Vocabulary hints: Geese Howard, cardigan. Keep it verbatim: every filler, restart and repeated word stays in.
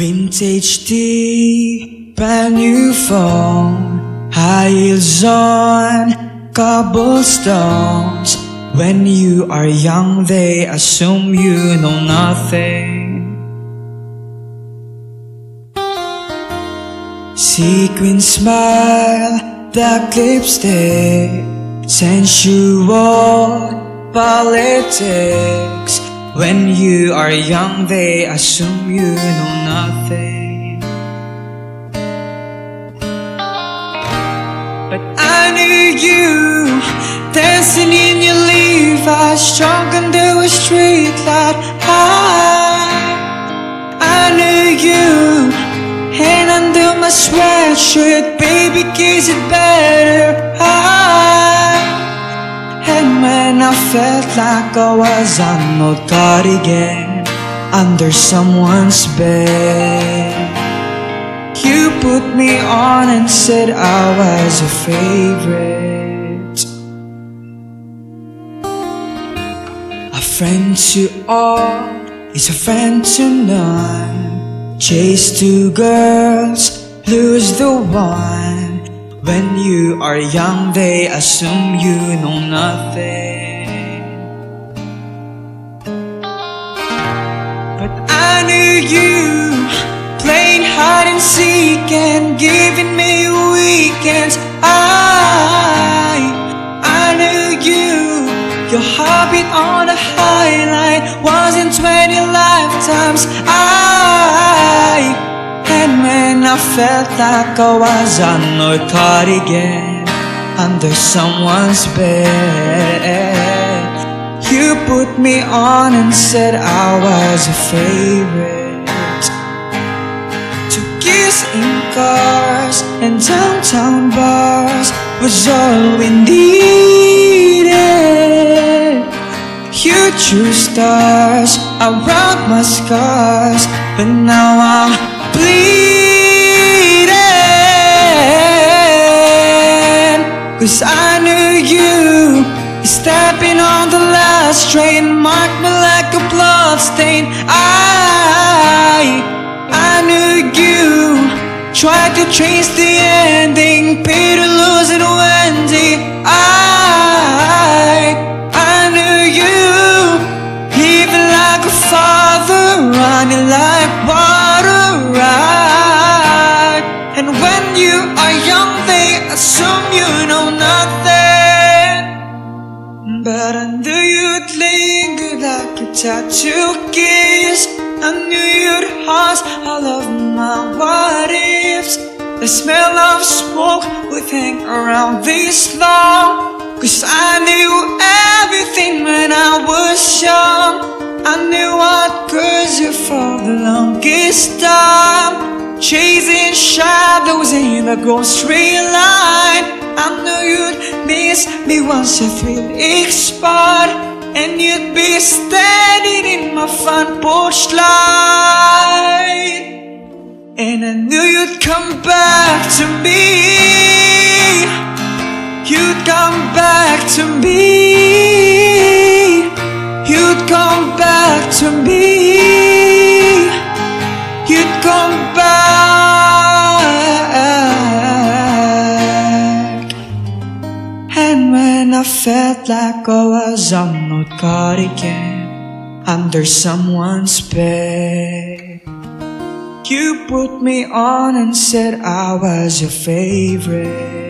Vintage tea, brand new phone, high heels on, cobblestones. When you are young, they assume you know nothing. Sequin smile, dark lipstick, sensual politics. When you are young, they assume you know nothing. But I knew you, dancing in your Levi's, drunk under a street light high. I knew you, hand under my sweatshirt, baby, is it better high? And when I felt like I was an old cardigan under someone's bed, you put me on and said I was a favorite. A friend to all is a friend to none. Chase two girls, lose the one. When you are young, they assume you know nothing. I knew you, playing hide and seek and giving me weekends. I, I knew you, your heartbeat on a highlight was in twenty lifetimes. I, and when I felt like I was a cardigan under someone's bed, you put me on and said I was a favorite. To kiss in cars and downtown bars was all we needed. You drew stars around my scars, but now I'm bleeding. 'Cause I knew you, stepping on the last train, marked me like a bloodstain. I, I knew you, tried to trace the ending, Peter Lewis and Wendy. I, I knew you, even like a father, running like water. Right? And when you are young, they assume you know nothing. But I knew you'd linger like a tattoo kiss. I knew you'd house all of my what ifs. The smell of smoke would hang around this long, 'cause I knew everything when I was young. I knew I'd curse you for the longest time, chasing shadows in the grocery line. I knew you'd miss me once your thrill expired, and you'd be standing in my front porch light. And I knew you'd come back to me. You'd come back to me. You'd come back to me. You'd come back. I felt like I was an old cardigan under someone's bed. You put me on and said I was your favorite.